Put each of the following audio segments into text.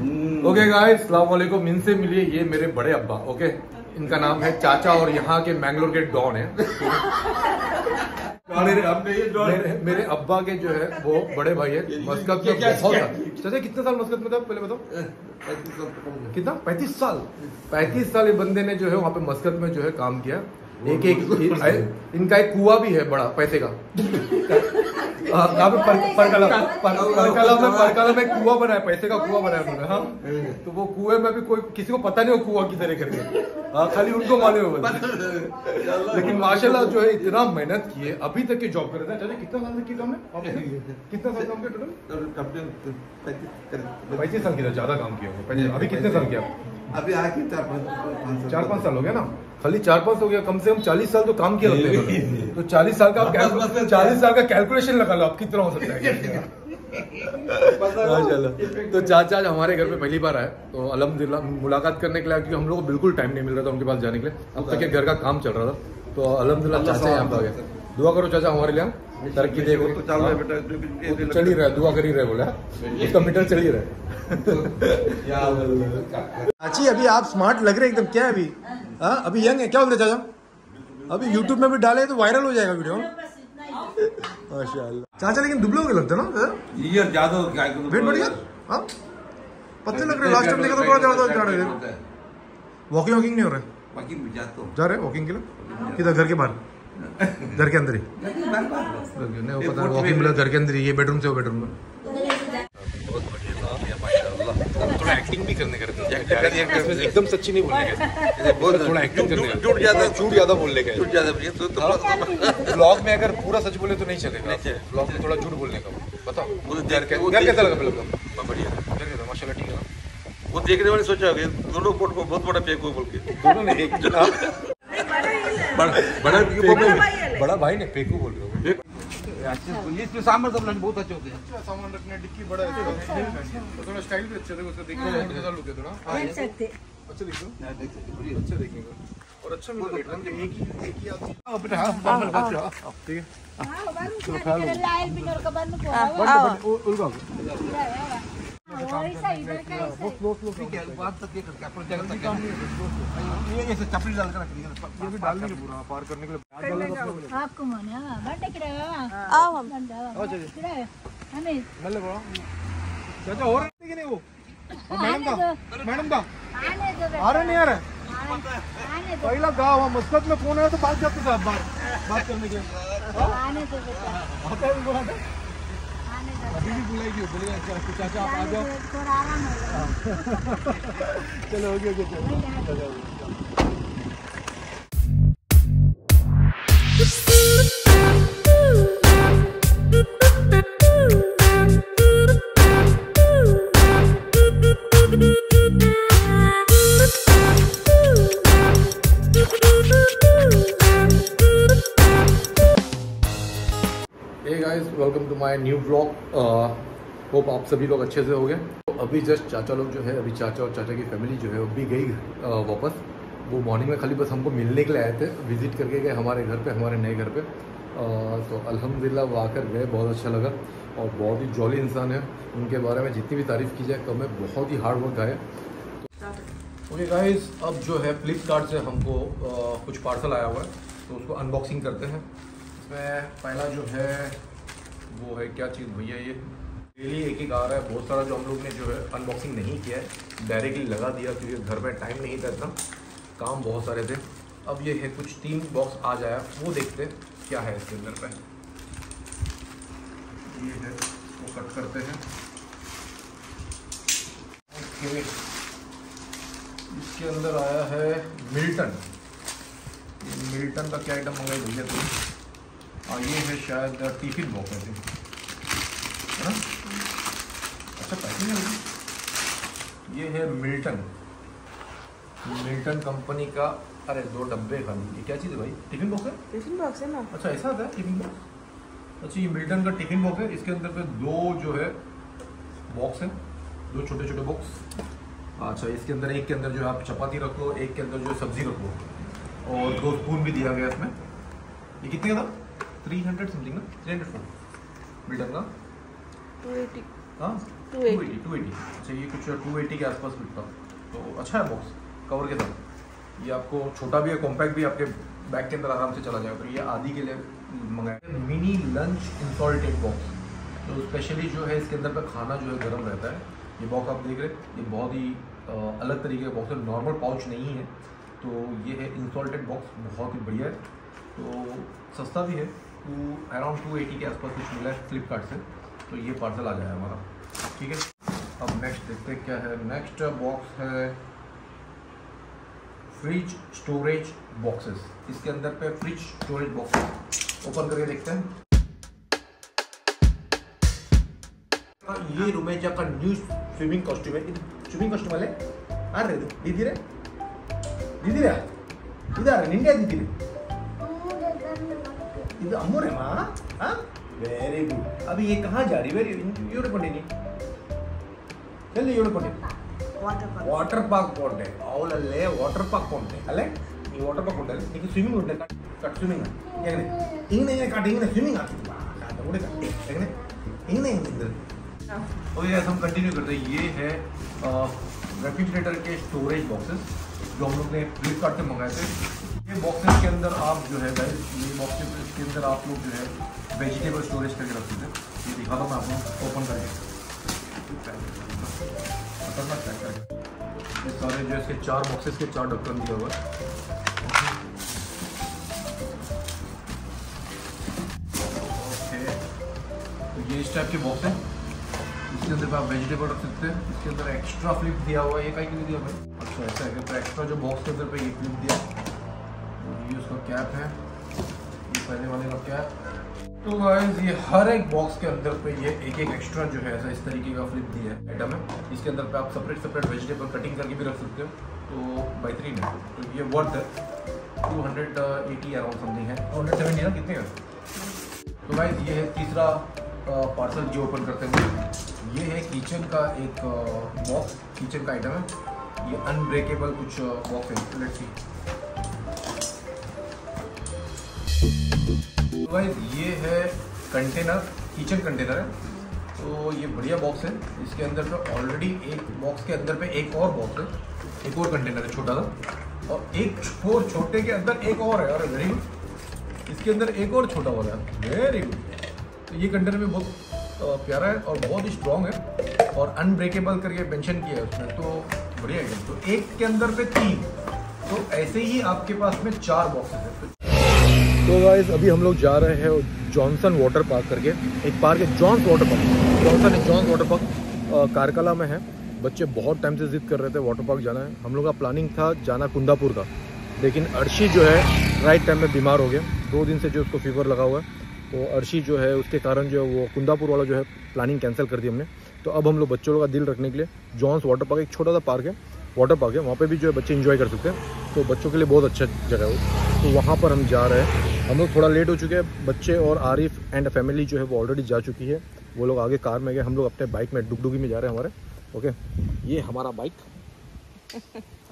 Okay guys अस्सलाम वालेकुम, इनसे मिलिए, ये मेरे बड़े अब्बा। ओके इनका नाम है चाचा और यहाँ के मैंगलोर के डॉन है। मेरे अब्बा के जो है वो बड़े भाई है। मस्कत में बहुत चाचा, कितने साल मस्कत में था पहले बताओ? कितना? 35 साल। 35 साल ये बंदे ने जो है वहाँ पे मस्कत में जो है काम किया। एक एक इनका एक कुआ भी है बड़ा पैसे का। परकला में कुआ बनाया, पैसे का कुआ बनाया। हाँ तो वो कुएं में भी कोई किसी को पता नहीं हो कुआ किधर करके, खाली उनको मालूम है। लेकिन माशाल्लाह जो है इतना मेहनत किए अभी तक के जॉब कर रहे हैं। कितना साल किया? 35 साल किया, ज्यादा काम किया। अभी कितने साल किया? अभी आके 4-5 साल हो गया ना, खाली 4-5 हो गया। कम से कम 40 साल तो काम किया लगते हैं। तो 40 साल का आप 40 साल का कैलकुलेशन लगा लो आप कितना हो सकता है। तो चाचा हमारे घर पे पहली बार आए तो अलहमदिल्ला मुलाकात करने के लिए, क्योंकि हम लोग को बिल्कुल टाइम नहीं मिल रहा था उनके पास जाने के लिए। अब तक घर का काम चल रहा था तो अलहमदिल्ला चाचा यहाँ पे आ गया। दुआ करो चाचा हमारे लिए, तरक्की देखो। चल ही रहा, दुआ कर ही रहे, बोला उसका मीटर चल ही रहा। अच्छी अभी आप स्मार्ट लग रहे एकदम। क्या है अभी? हाँ अभी यंग है। क्या बोलते चाचा? अभी यूट्यूब में भी डाले तो वायरल हो जाएगा वीडियो माशाल्लाह। चाचा लेकिन दुबले हो गए लगते ना यार, ज्यादा वेट बढ़ गया। हाँ पत्ते लग रहे, लास्ट टाइम देखा तो थोड़ा ज्यादा। वॉकिंग वॉकिंग नहीं हो रहा है? जा रहे वॉकिंग के लिए किधर? घर के बाहर? घर के अंदर ही नहीं, वो पता वॉकिंग मिला घर के अंदर ही, ये बेडरूम से वो बेडरूम में। थोड़ा एक्टिंग भी करने करते एकदम सच्ची नहीं बोलने का, थोड़ा एक्टिंग करने बोलने का। ब्लॉग में अगर पूरा सच बोले तो नहीं चलेगा, ब्लॉग में थोड़ा झूठ बोलने का बताओ। घर कैसा लगा ब्लॉग? बढ़िया माशाल्लाह, ठीक है ना? वो देखने वाले सोचा दोनों कोट को बहुत बड़ा पेको बोल के, दोनों ने एक बड़ा भाई ने पेको बोल रहे हो। इसमें सामान सब बहुत अच्छे होते हैं। अच्छा सामान रखने डिक्की बड़ा है, थोड़ा स्टाइल भी अच्छा देखो, उसको देखो कैसा लुक है थोड़ा। देख सकते अच्छा देखो, देख सकते पूरी अच्छा देखेंगे और अच्छा मिलेगा। एक ही आप बेटा हां ठीक है। हां बाबू चलो खा लो, लाल बिनर का बंद को आओ उल्बा वैसा इधर का वो लो ठीक है। बात तक ये करके अपन जगह तक काम नहीं, ये ऐसे चपड़ी डाल के रख दिया, ये भी डाल देंगे पूरा पार करने के लिए। आपको माने बर्थडे किराया आओ हम किराया हमें मतलब बोलो चाचा हो रहा है कि नहीं? वो मैडम का अरे नहीं यार पहला गाँव है मस्कत में। कौन है तो बात करते थे आप बात करने के लिए। चाचा आप आ जाओ, चलो हो गया। Welcome to my new blog. Hope आप सभी लोग अच्छे से हो गए। तो अभी जस्ट चाचा लोग जो है, अभी चाचा और चाचा की फैमिली जो है अभी गई वापस। वो मॉर्निंग में खाली बस हमको मिलने के लिए आए थे, विजिट करके गए हमारे घर पे, हमारे नए घर पे। तो अल्हम्दुलिल्लाह वो आकर गए, बहुत अच्छा लगा। और बहुत ही जॉली इंसान है, उनके बारे में जितनी भी तारीफ़ की जाए कम है, बहुत ही हार्ड वर्क है। ओके गाइस अब जो है फ्लिपकार्ट से हमको कुछ पार्सल आया हुआ है तो उसको अनबॉक्सिंग करते हैं। इसमें पहला जो है वो है क्या चीज़ भैया, ये डेली एक एक आ रहा है। बहुत सारा जो हम लोग ने जो है अनबॉक्सिंग नहीं किया है, डायरेक्टली लगा दिया क्योंकि घर में टाइम नहीं था इतना, काम बहुत सारे थे। अब ये है कुछ 3 बॉक्स आ जाया, वो देखते क्या है इसके अंदर पे। ये है वो कट करते हैं। ओके इसके अंदर आया है मिल्टन। मिल्टन का क्या आइटम मंगाई भैया तुम? और ये है शायद टिफिन बॉक्स है ना? अच्छा पैकिंग है। ये है मिल्टन, मिल्टन कंपनी का। अरे 2 डब्बे खाली, ये क्या चीज़ है भाई? टिफिन बॉक्स है? टिफिन बॉक्स है ना? अच्छा ऐसा आता है टिफिन बॉक्स। अच्छा ये मिल्टन का टिफिन बॉक्स है। इसके अंदर पे 2 बॉक्स हैं, 2 छोटे छोटे बॉक्स। अच्छा इसके अंदर एक के अंदर जो है आप चपाती रख लो, एक के अंदर जो है सब्जी रख लो, और 2 स्पून भी दिया गया इसमें। ये कितने का था? 300 समथिंग ना, 300 मिल्टन का 280। हाँ 280 अच्छा ये कुछ 280 के आसपास मिलता तो अच्छा है बॉक्स कवर के साथ। ये आपको छोटा भी है, कॉम्पैक्ट भी, आपके बैग के अंदर आराम से चला जाएगा। तो ये आदि के लिए मंगाया। मिनी लंच इंसॉल्टेड बॉक्स, तो स्पेशली जो है इसके अंदर पर खाना जो है गर्म रहता है। ये बॉक्स आप देख रहे हैं, ये बहुत ही अलग तरीके का बॉक्स है, नॉर्मल पाउच नहीं है। तो ये है इंसॉल्टेड बॉक्स, बहुत ही बढ़िया है। तो सस्ता भी है, अराउंड 280 के आसपास कुछ मिला है फ्लिपकार्ट से। तो ये पार्सल आ जाए हमारा, ठीक है। अब नेक्स्ट देखते हैं क्या है। नेक्स्ट बॉक्स है फ्रिज स्टोरेज बॉक्सेस। इसके अंदर पे फ्रिज स्टोरेज बॉक्सेस ओपन करके देखते हैं। ये रुमेजा का न्यू स्विमिंग कॉस्ट्यूम है। स्विमिंग कॉस्ट्यूम वाले आ रहे दीदी रे इधर निंडे दीदी रे इधर अमूर है माँ। हाँ वेरी गुड। अभी ये कहाँ जा रही है? वेरी यूर पंडिनी चलिए यूर पंडित वाटर पार्क पॉन्ड है। और अल्ले वाटर पार्क पॉन्ड है अल्ले ये वाटर पार्क पॉन्ड है। लेकिन स्विमिंग होता है कट स्विमिंग है क्या नहीं इंग नहीं काट इंग नहीं स्विमिंग आती है काट उड़े काट क्या नहीं इंग नहीं इंदर। और ये हम कंटिन्यू करते हैं। ये है रेफ्रिजरेटर के स्टोरेज बॉक्सेस जो हम लोग ने फ्लिपकार्ट से मंगाए थे। ये बॉक्सेस के अंदर आप जो है ये बॉक्सेस के अंदर आप लोग जो है वेजिटेबल स्टोरेज करके रखते थे। ये दिखा दो मैं आपको ओपन करके। सारे जो इसके चार बॉक्सेस के चार ढक्कन दिया हुआ है। तो ये इस टाइप के बॉक्स है, इसके अंदर आप वेजिटेबल रख सकते हैं। इसके अंदर एक्स्ट्रा फ्लिप दिया हुआ है, ये कहीं के लिए दिया हुआ है। अच्छा ऐसा है, तो एक्स्ट्रा जो बॉक्स के अंदर पर ये फ्लिप दिया है। ये उसका कैप है, ये पहले वाले का कैप। तो गाइस ये हर एक बॉक्स के अंदर पे ये एक एक एक्स्ट्रा जो है ऐसा इस तरीके का फ्लिप दिया है आइटम है। इसके अंदर पे आप सेपरेट सेपरेट वेजिटेबल कटिंग करके भी रख सकते हो। तो बेहतरीन है, तो ये वर्थ है। 280 अराउंड समथिंग है, 270 ना कितने का। तो गाइस ये है तीसरा पार्सल जो ओपन करते हैं। ये है किचन का एक बॉक्स, किचन का आइटम है। ये अनब्रेकेबल कुछ बॉक्स है, लेट्स सी। तो गाइस ये है कंटेनर, किचन कंटेनर है। तो ये बढ़िया बॉक्स है। इसके अंदर पे ऑलरेडी एक बॉक्स के अंदर पे एक और बॉक्स है, एक और कंटेनर है छोटा सा, और एक और छोटे के अंदर एक और है। और वेरी गुड, इसके अंदर एक और छोटा वाला है, वेरी गुड। तो ये कंटेनर भी बहुत प्यारा है और बहुत ही स्ट्रॉन्ग है, और अनब्रेकेबल करके मेंशन किया है उसमें। तो बढ़िया है। तो एक के अंदर पे तीन, तो ऐसे ही आपके पास में चार बॉक्सेस हैं। तो गाइस अभी हम लोग जा रहे हैं जॉनसन वाटर पार्क करके एक पार्क है, जॉन्स वाटर पार्क। जॉनसन है जॉन्स वाटर पार्क कारकला में है। बच्चे बहुत टाइम से जिद कर रहे थे वाटर पार्क जाना है। हम लोग का प्लानिंग था जाना कुंदापुर का, लेकिन अर्शी जो है राइट टाइम में बीमार हो गया। 2 दिन से जो उसको फीवर लगा हुआ है, तो अर्शी जो है उसके कारण जो है वो कुंदापुर वाला जो है प्लानिंग कैंसिल कर दी हमने। तो अब हम लोग बच्चों लोग का दिल रखने के लिए जॉन्स वाटर पार्क, एक छोटा सा पार्क है, वाटर पार्क है, वहाँ पे भी जो है बच्चे एंजॉय कर सकते हैं। तो बच्चों के लिए बहुत अच्छा जगह है वो। तो वहाँ पर हम जा रहे हैं। हम लोग थोड़ा लेट हो चुके हैं, बच्चे और आरिफ एंड फैमिली जो है वो ऑलरेडी जा चुकी है। वो लोग आगे कार में गए, हम लोग अपने बाइक में डुगडुगी में जा रहे हैं हमारे। ओके ये हमारा बाइक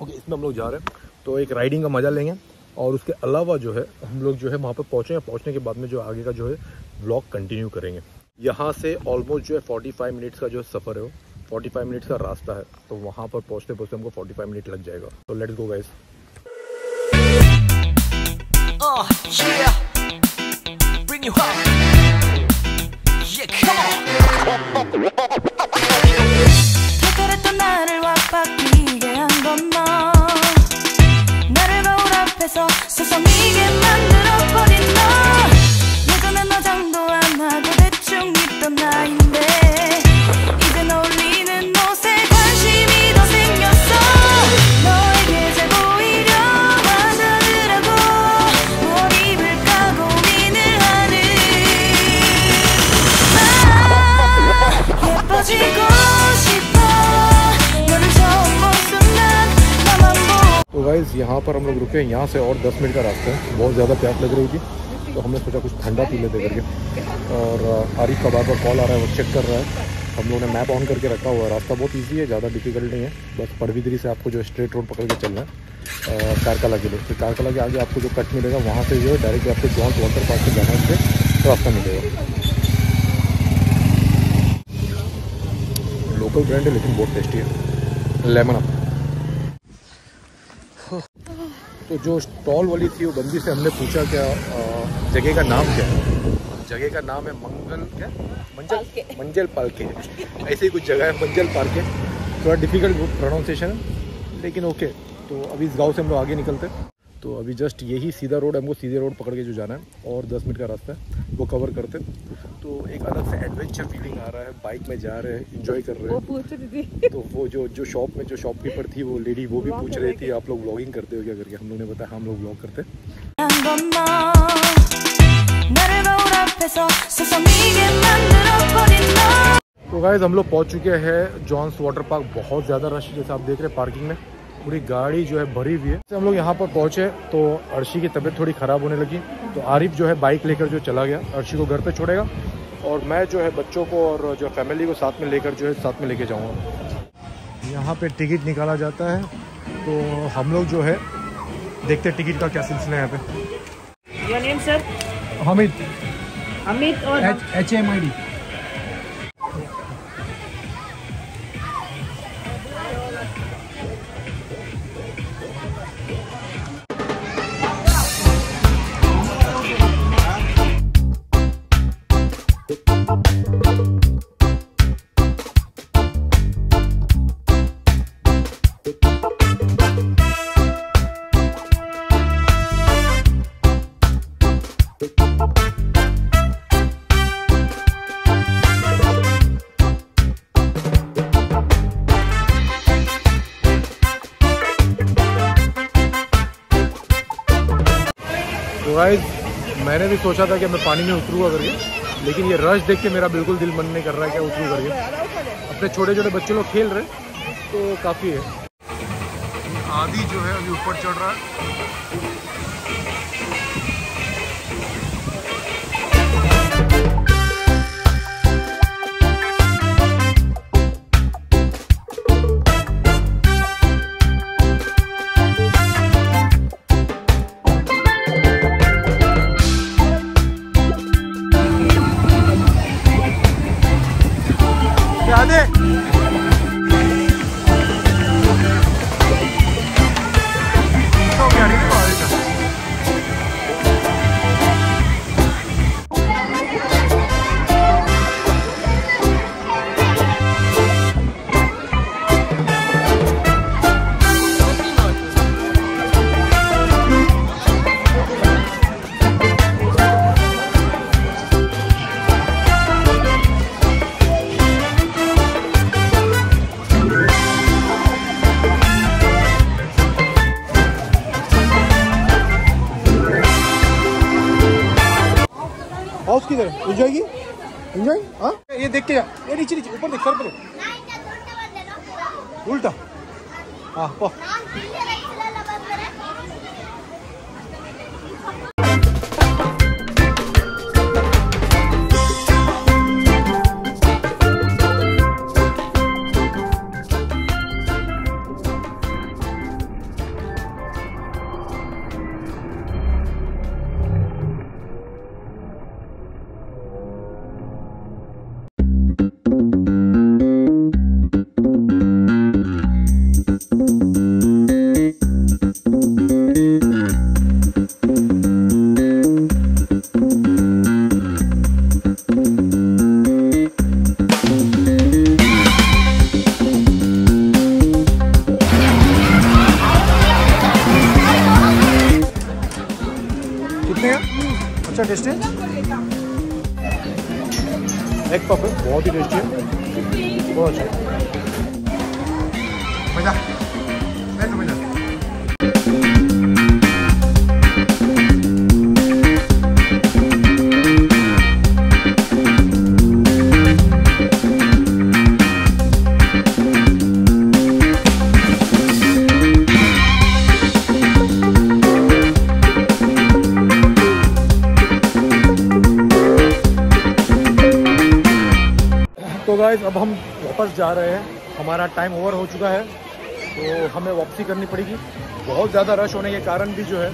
ओके, इसमें हम लोग जा रहे हैं। तो एक राइडिंग का मज़ा लेंगे, और उसके अलावा जो है हम लोग जो है वहाँ पर पहुँचेंगे। पहुँचने के बाद में जो आगे का जो है व्लॉग कंटिन्यू करेंगे। यहाँ से ऑलमोस्ट जो है 45 मिनट्स का जो सफ़र है वो 45 मिनट्स का रास्ता है। तो वहाँ पर पहुँचते पहुँचते हमको 45 मिनट लग जाएगा। तो लेट्स गो गाइस। यहाँ पर हम लोग रुके हैं, यहाँ से और 10 मिनट का रास्ता है। बहुत ज़्यादा प्यास लग रही थी, तो हमने सोचा कुछ ठंडा पी लेते करके। और आरिफ का बार बार कॉल आ रहा है, वो चेक कर रहा है। हम लोगों ने मैप ऑन करके रखा हुआ है। रास्ता बहुत इजी है, ज़्यादा डिफिकल्ट नहीं है। बस परवीदरी से आपको जो स्ट्रेट रोड पकड़ के चलना है कारकला के लिए। फिर कारकला के आगे आपको जो कट मिलेगा, वहाँ से जो है डायरेक्ट आपको जॉन्स वाटर पार्क से जाना है, रास्ता मिलेगा। लोकल ब्रांड है लेकिन बहुत टेस्टी है। Lemon up. तो जो स्टॉल वाली थी वो बंदी से हमने पूछा क्या जगह का नाम क्या है। जगह का नाम है मंगल क्या मंजल मंजल पालके, ऐसे ही कुछ जगह है मंजल पालके। थोड़ा डिफिकल्ट प्रोनाउंसिएशन लेकिन ओके। तो अभी इस गांव से हम लोग आगे निकलते हैं। तो अभी जस्ट यही सीधा रोड है, हमको सीधे रोड पकड़ के जो जाना है और 10 मिनट का रास्ता है वो कवर करते। तो एक अलग से एडवेंचर फीलिंग आ रहा है, बाइक में जा रहे हैं, इंजॉय कर रहे हैं। वो पूछ रही थी तो वो जो शॉप में जो शॉपकीपर थी वो लेडी वो भी पूछ रही थी आप लोग व्लॉगिंग करते हो क्या करके। हम लोग ने बताया हम लोग व्लॉग करते। तो गाइस हम लोग पहुँच चुके हैं जॉन्स वाटर पार्क। बहुत ज़्यादा रश जैसे आप देख रहे हैं, पार्किंग में पूरी गाड़ी जो है भरी हुई है। हम लोग यहाँ पर पहुँचे तो अर्शी की तबीयत थोड़ी ख़राब होने लगी। तो आरिफ जो है बाइक लेकर जो चला गया, अर्शी को घर पे छोड़ेगा और मैं जो है बच्चों को और जो फैमिली को साथ में लेकर जो है साथ में लेके जाऊँगा। यहाँ पर टिकट निकाला जाता है तो हम लोग जो है देखते टिकट का क्या सिलसिला है। यहाँ पे हमिद हमिद और HMID। मैंने भी सोचा था कि मैं पानी में उतरूँगा करके, लेकिन ये रश देख के मेरा बिल्कुल दिल मन नहीं कर रहा है कि उतरूँ करके। अपने छोटे छोटे बच्चे लोग खेल रहे तो काफ़ी है। आधी जो है अभी ऊपर चढ़ रहा है। ये देख के जा, ये नीचे नीचे ऊपर देख, सर पर उल्टा। हाँ एग पफ बहुत ही टेस्टी है, बहुत अच्छा मज़ा। मैं तो मज़ा अब हम वापस जा रहे हैं, हमारा टाइम ओवर हो चुका है तो हमें वापसी करनी पड़ेगी। बहुत ज़्यादा रश होने के कारण भी जो है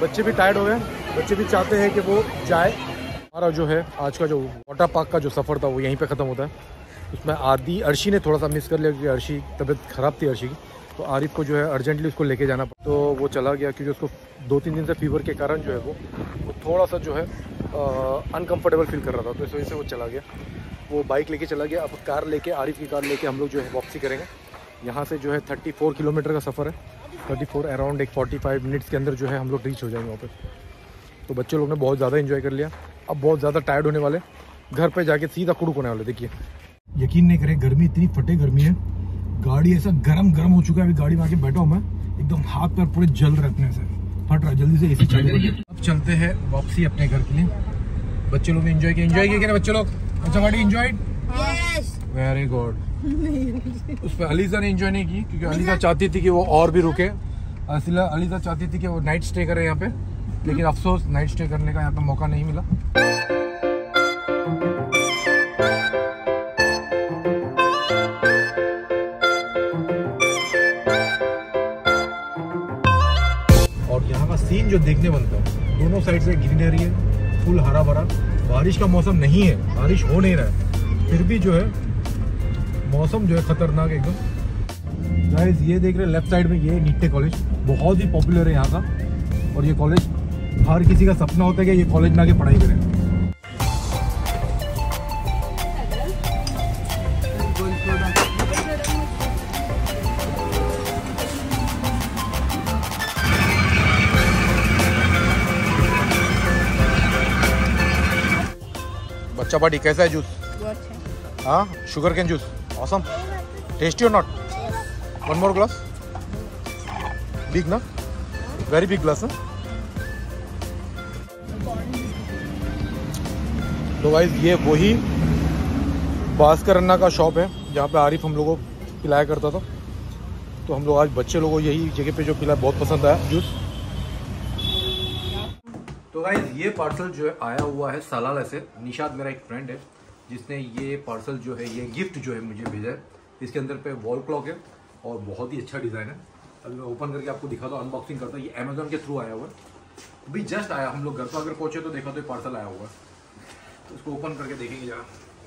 बच्चे भी टायर्ड हो गए, बच्चे भी चाहते हैं कि वो जाए। हमारा जो है आज का जो वाटर पार्क का जो सफ़र था वो यहीं पे ख़त्म होता है। उसमें आदि अर्शी ने थोड़ा सा मिस कर लिया क्योंकि अर्शी तबीयत ख़राब थी अर्शी की, तो आरिफ को जो है अर्जेंटली उसको लेके जाना पड़ा। तो वो चला गया क्योंकि उसको 2-3 दिन से फीवर के कारण जो है वो थोड़ा सा जो है अनकम्फर्टेबल फील कर रहा था, तो इस वजह से वो चला गया। वो बाइक लेके चला गया। अब कार लेके, आरिफ की कार लेके हम लोग जो है वापसी करेंगे। यहाँ से जो है 34 किलोमीटर का सफ़र है, 34 अराउंड एक 45 मिनट्स के अंदर जो है हम लोग रीच हो जाएंगे वहाँ पर। तो बच्चे लोग ने बहुत ज़्यादा इन्जॉय कर लिया। अब बहुत ज़्यादा टायर्ड होने वाले, घर पर जाके सीधा कुड़क होने वाले। देखिए, यकीन नहीं करें, गर्मी इतनी फटे गर्मी है, गाड़ी ऐसा गरम हो चुका है। अभी गाड़ी में आके बैठा हूँ मैं, एकदम हाथ पर पूरे जल रहे अपने से, फट रहा। जल्दी से एसी चालू करिए। अब चलते हैं वापसी अपने घर के लिए। बच्चे लोग एंजॉय किया, एंजॉय किया बच्चे लोग। अच्छा गाड़ी एंजॉयड, वेरी गुड। उस पर अलीजा ने एंजॉय नहीं की क्योंकि अलीजा चाहती थी कि वो और भी रुके। अलीजा चाहती थी कि वो नाइट स्टे करे यहाँ पे, लेकिन अफसोस नाइट स्टे करने का यहाँ पे मौका नहीं मिला। सीन जो देखने बनता है, दोनों साइड से ग्रीनरी है, फुल हरा भरा। बारिश का मौसम नहीं है, बारिश हो नहीं रहा है, फिर भी जो है मौसम जो है खतरनाक एकदम। गाइस ये देख रहे हैं लेफ्ट साइड में, ये नीटे कॉलेज बहुत ही पॉपुलर है यहाँ का, और ये कॉलेज हर किसी का सपना होता है कि ये कॉलेज में आके पढ़ाई करें। चपाटी कैसा है जूस? हाँ, sugar cane juice, awesome, tasty और not. One more glass, big ना, वेरी बिग ग्लास है। तो गाइस ये वही भास्कर अन्ना का शॉप है जहाँ पे आरिफ हम लोगों को पिलाया करता था। तो हम लोग आज बच्चे लोगों को यही जगह पे जो पिलाया बहुत पसंद आया जूस। तो गाइस ये पार्सल जो है आया हुआ है सालाला से। निशाद मेरा एक फ्रेंड है जिसने ये पार्सल जो है, ये गिफ्ट जो है मुझे भेजा है। इसके अंदर पे वॉल क्लॉक है और बहुत ही अच्छा डिज़ाइन है। अभी मैं ओपन करके आपको दिखाता हूँ, अनबॉक्सिंग करता हूँ। ये अमेजोन के थ्रू आया हुआ है, अभी जस्ट आया। हम लोग घर पर अगर पहुँचे तो देखा तो ये पार्सल आया हुआ है। तो इसको ओपन करके देखेंगे, जरा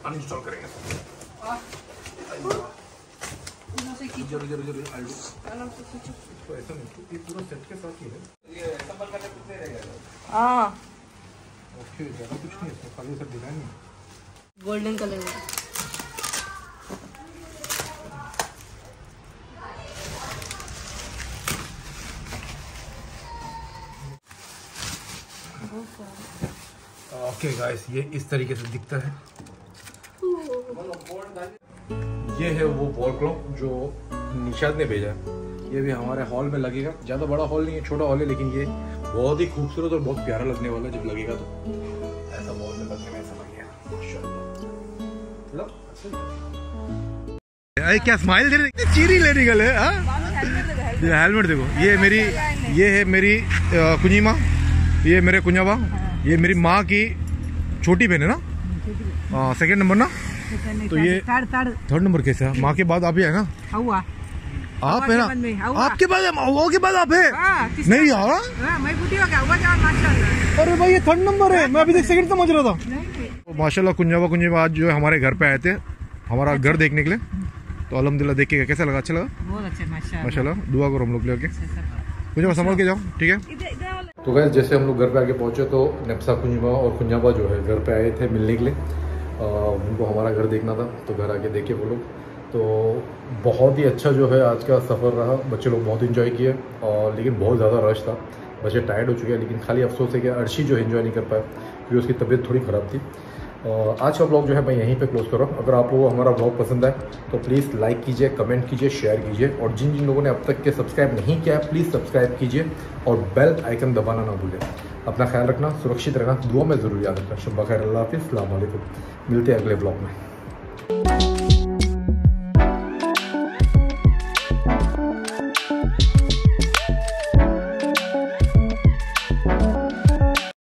अनइंस्टॉल करेंगे। तो ऐसा नहीं, पूरा सेट के साथ ही है। ओके, ज़्यादा कुछ नहीं है, खाली सब डिजाइन है, गोल्डन कलर है। ओके गाइस, ये इस तरीके से दिखता है। ये है वो वॉल क्लॉक जो निशाद ने भेजा है। ये भी हमारे हॉल में लगेगा, ज़्यादा बड़ा हॉल नहीं है, छोटा हॉल है, लेकिन ये बहुत ही खूबसूरत और बहुत प्यारा लगने वाला है जब लगेगा। तो ऐसा बहुत लगने में ऐसा लगेगा, चलो। अरे क्या स्माइल दे रही, चीरी ले रही गल है। हाँ, हेलमेट देखो, ये है मेरी कुंजीमा, ये मेरे कुंजाबा, ये मेरी माँ की छोटी बहन है ना, हाँ, सेकेंड नंबर ना। तो ये थर्ड नंबर कैसे है? माँ के बाद आप ही है ना, आप है ना, आपके पास के बाद आप है। नहीं आ रहा, मैं माशाल्लाह। अरे भाई ये थर्ड नंबर है, मैं अभी तक सेकंड समझ रहा था। तो माशाल्लाह कुंजाबा आज जो है हमारे घर पे आए थे, हमारा घर देखने के लिए। तो अल्हम्दुलिल्लाह देख के कैसा लगा? अच्छा लगा, बहुत अच्छा माशाल्लाह। दुआ करो हम लोग लेके, कुंजाबा संभाल के जाओ, ठीक है। तो गाइस जैसे हम लोग घर पे आके पहुंचे तो नफसा कुंजाबा और कुंजाबा जो है घर पे आए थे मिलने के लिए। उनको हमारा घर देखना था, तो घर आके देखे वो लोग। तो बहुत ही अच्छा जो है आज का सफ़र रहा, बच्चे लोग बहुत इन्जॉय किए, और लेकिन बहुत ज़्यादा रश था, बच्चे टायर्ड हो चुके हैं। लेकिन खाली अफसोस है कि अर्शी जो है इन्जॉय नहीं कर पाया क्योंकि उसकी तबीयत थोड़ी ख़राब थी। आज का ब्लॉग जो है मैं यहीं पे क्लोज़ कर रहा हूँ। अगर आप लोगों को हमारा ब्लॉग पसंद आए तो प्लीज़ लाइक कीजिए, कमेंट कीजिए, शेयर कीजिए, और जिन जिन लोगों ने अब तक के सब्सक्राइब नहीं किया है प्लीज़ सब्सक्राइब कीजिए, और बेल आइकन दबाना ना भूलें। अपना ख्याल रखना, सुरक्षित रहना, दुआ में ज़रूर याद रखना। शुभ खैर, अल्लाह हाफिज़, अस्सलाम वालेकुम। मिलते हैं अगले ब्लॉग में।